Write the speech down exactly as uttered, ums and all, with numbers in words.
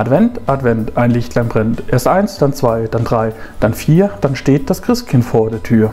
Advent, Advent, ein Lichtlein brennt. Erst eins, dann zwei, dann drei, dann vier, dann steht das Christkind vor der Tür.